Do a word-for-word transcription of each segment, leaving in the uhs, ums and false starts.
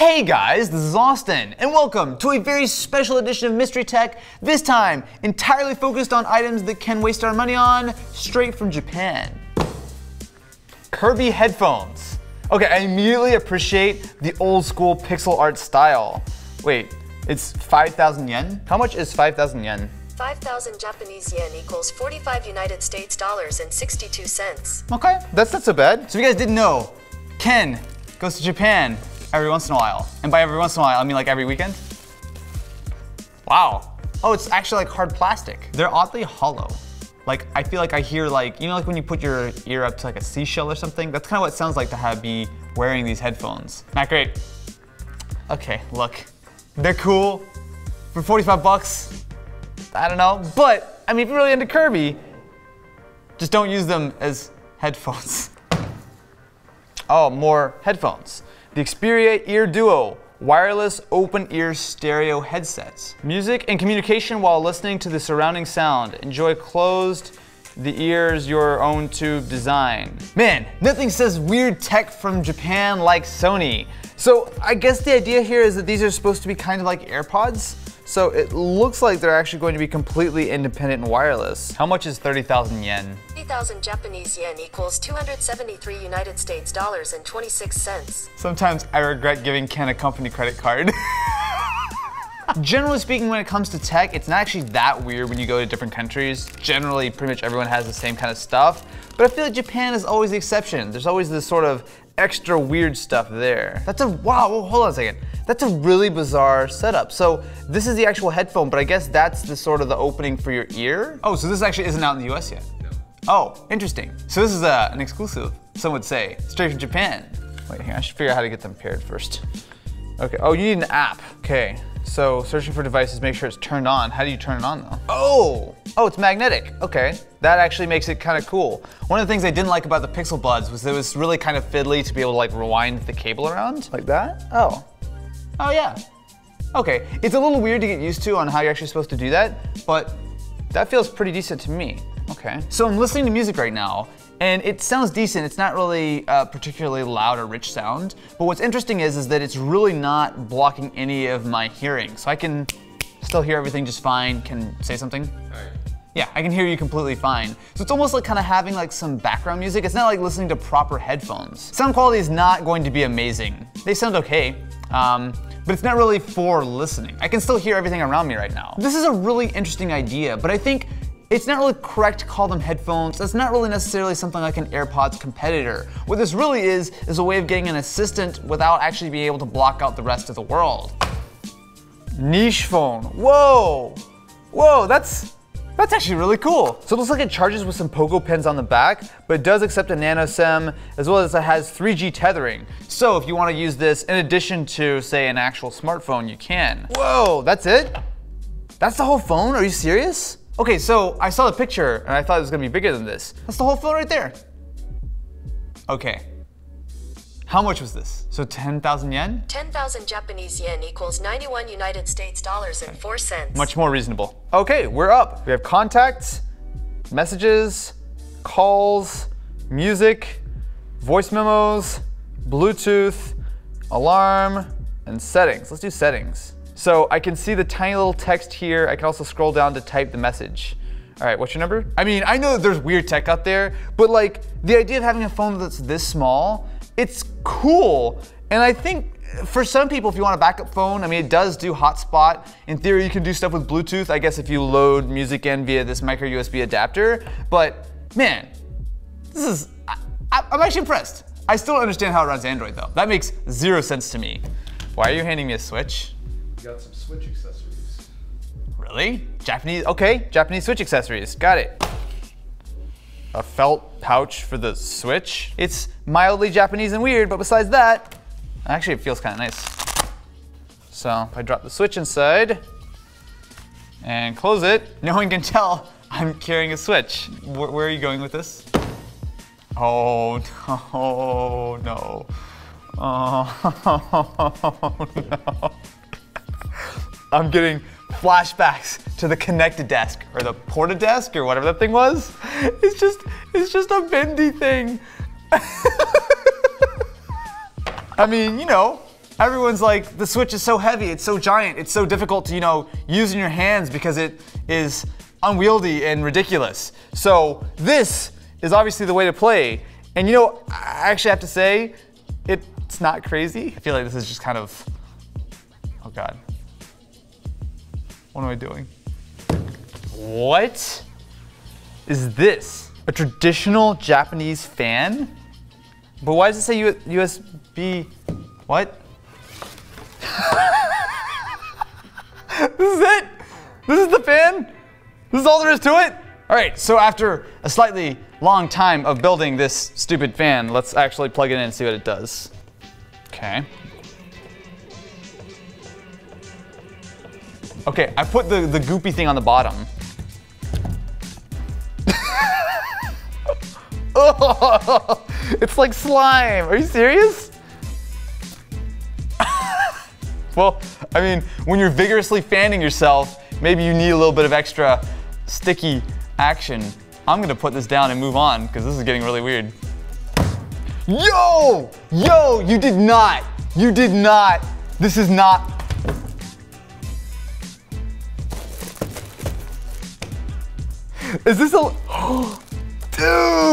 Hey guys, this is Austin, and welcome to a very special edition of Mystery Tech, this time entirely focused on items that Ken wastes our money on, straight from Japan. Kirby headphones. Okay, I immediately appreciate the old school pixel art style. Wait, it's five thousand yen? How much is five thousand yen? five thousand Japanese yen equals forty-five United States dollars and sixty-two cents. Okay, that's not so bad. So if you guys didn't know, Ken goes to Japan every once in a while. And by every once in a while, I mean like every weekend. Wow. Oh, it's actually like hard plastic. They're oddly hollow. Like, I feel like I hear like, you know like when you put your ear up to like a seashell or something? That's kind of what it sounds like to have me wearing these headphones. Not great. Okay, look. They're cool. For forty-five bucks, I don't know. But, I mean, if you're really into Kirby, just don't use them as headphones. Oh, more headphones. The Xperia Ear Duo, wireless open ear stereo headsets. Music and communication while listening to the surrounding sound. Enjoy closed, the ears your own tube design. Man, nothing says weird tech from Japan like Sony. So I guess the idea here is that these are supposed to be kind of like AirPods. So it looks like they're actually going to be completely independent and wireless. How much is thirty thousand yen? thirty thousand Japanese yen equals two hundred seventy-three United States dollars and twenty-six cents. Sometimes I regret giving Ken a company credit card. Generally speaking, when it comes to tech, it's not actually that weird when you go to different countries. Generally, pretty much everyone has the same kind of stuff. But I feel like Japan is always the exception. There's always this sort of extra weird stuff there. That's a, wow, hold on a second. That's a really bizarre setup. So this is the actual headphone, but I guess that's the sort of the opening for your ear. Oh, so this actually isn't out in the U S yet? No. Oh, interesting. So this is uh, an exclusive, some would say, straight from Japan. Wait, hang on, I should figure out how to get them paired first. Okay, oh, you need an app, okay. So searching for devices, make sure it's turned on. How do you turn it on though? Oh, oh, it's magnetic. Okay, that actually makes it kind of cool. One of the things I didn't like about the Pixel Buds was it was really kind of fiddly to be able to like rewind the cable around like that. Oh, oh yeah. Okay, it's a little weird to get used to on how you're actually supposed to do that, but that feels pretty decent to me. Okay, so I'm listening to music right now, and it sounds decent. It's not really uh, particularly loud or rich sound, but what's interesting is, is that it's really not blocking any of my hearing. So I can still hear everything just fine. Can say something? All right. Yeah, I can hear you completely fine. So it's almost like kind of having like some background music. It's not like listening to proper headphones. Sound quality is not going to be amazing. They sound okay. Um, but it's not really for listening. I can still hear everything around me right now. This is a really interesting idea, but I think it's not really correct to call them headphones. That's not really necessarily something like an AirPods competitor. What this really is, is a way of getting an assistant without actually being able to block out the rest of the world. Niche phone, whoa. Whoa, that's, that's actually really cool. So it looks like it charges with some pogo pins on the back, but it does accept a nano SIM, as well as it has three G tethering. So if you wanna use this in addition to, say, an actual smartphone, you can. Whoa, that's it? That's the whole phone, are you serious? Okay, so I saw the picture and I thought it was gonna be bigger than this. That's the whole phone right there. Okay. How much was this? So ten thousand yen? ten thousand Japanese yen equals ninety-one United States dollars and four cents. Much more reasonable. Okay, we're up. We have contacts, messages, calls, music, voice memos, Bluetooth, alarm, and settings. Let's do settings. So I can see the tiny little text here. I can also scroll down to type the message. All right, what's your number? I mean, I know that there's weird tech out there, but like the idea of having a phone that's this small, it's cool. And I think for some people, if you want a backup phone, I mean, it does do hotspot. In theory, you can do stuff with Bluetooth, I guess if you load music in via this micro U S B adapter, but man, this is, I, I'm actually impressed. I still don't understand how it runs Android though. That makes zero sense to me. Why are you handing me a Switch? Got some Switch accessories. Really? Japanese, okay, Japanese Switch accessories, got it. A felt pouch for the Switch. It's mildly Japanese and weird, but besides that, actually it feels kind of nice. So if I drop the Switch inside and close it, no one can tell I'm carrying a Switch. Where, where are you going with this? Oh, no, no. Oh, no. I'm getting flashbacks to the connected desk or the porta desk or whatever that thing was. It's just, it's just a bendy thing. I mean, you know, everyone's like, the Switch is so heavy, it's so giant, it's so difficult to, you know, use in your hands because it is unwieldy and ridiculous. So this is obviously the way to play. And you know, I actually have to say, it, it's not crazy. I feel like this is just kind of, oh God. What am I doing? What is this? A traditional Japanese fan? But why does it say U S B, what? This is it? This is the fan? This is all there is to it? All right, so after a slightly long time of building this stupid fan, let's actually plug it in and see what it does. Okay. Okay, I put the, the goopy thing on the bottom. Oh, it's like slime. Are you serious? Well, I mean, when you're vigorously fanning yourself, maybe you need a little bit of extra sticky action. I'm gonna put this down and move on because this is getting really weird. Yo! Yo, you did not. You did not. This is not. Is this a, oh,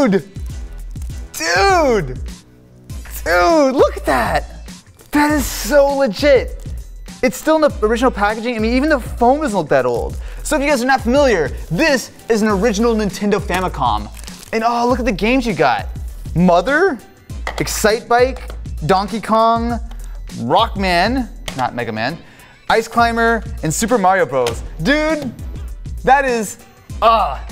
dude. Dude. Dude, look at that. That is so legit. It's still in the original packaging. I mean, even the foam isn't that old. So if you guys are not familiar, this is an original Nintendo Famicom. And oh, look at the games you got. Mother, Excitebike, Donkey Kong, Rockman, not Mega Man, Ice Climber, and Super Mario Bros. Dude, that is, ah, uh,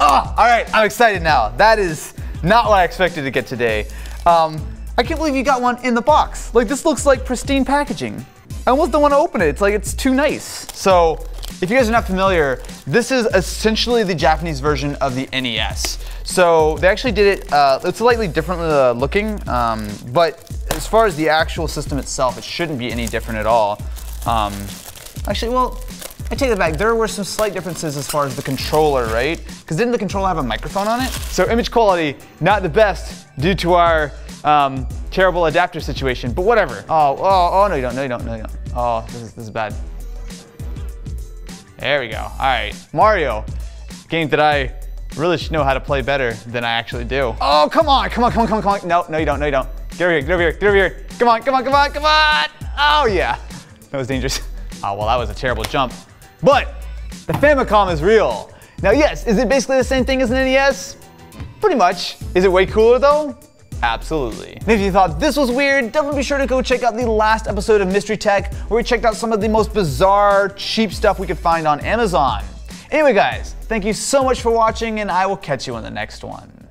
ah, uh, all right, I'm excited now. That is not what I expected to get today. Um, I can't believe you got one in the box. Like, this looks like pristine packaging. I almost don't want to open it. It's like, it's too nice. So if you guys are not familiar, this is essentially the Japanese version of the N E S. So they actually did it, uh, it's slightly different uh, looking, um, but as far as the actual system itself, it shouldn't be any different at all. Um, actually, well, I take that back. There were some slight differences as far as the controller, right? Because didn't the controller have a microphone on it? So image quality, not the best due to our um, terrible adapter situation, but whatever. Oh, oh, oh, no you don't, no you don't, no you don't. Oh, this is, this is bad. There we go, all right. Mario, game that I really should know how to play better than I actually do. Oh, come on, come on, come on, come on, come on. No, no you don't, no you don't. Get over here, get over here, get over here. Come on, come on, come on, come on. Oh yeah, that was dangerous. Oh, well that was a terrible jump. But the Famicom is real. Now yes, is it basically the same thing as an N E S? Pretty much. Is it way cooler though? Absolutely. And if you thought this was weird, definitely be sure to go check out the last episode of Mystery Tech where we checked out some of the most bizarre, cheap stuff we could find on Amazon. Anyway guys, thank you so much for watching and I will catch you in the next one.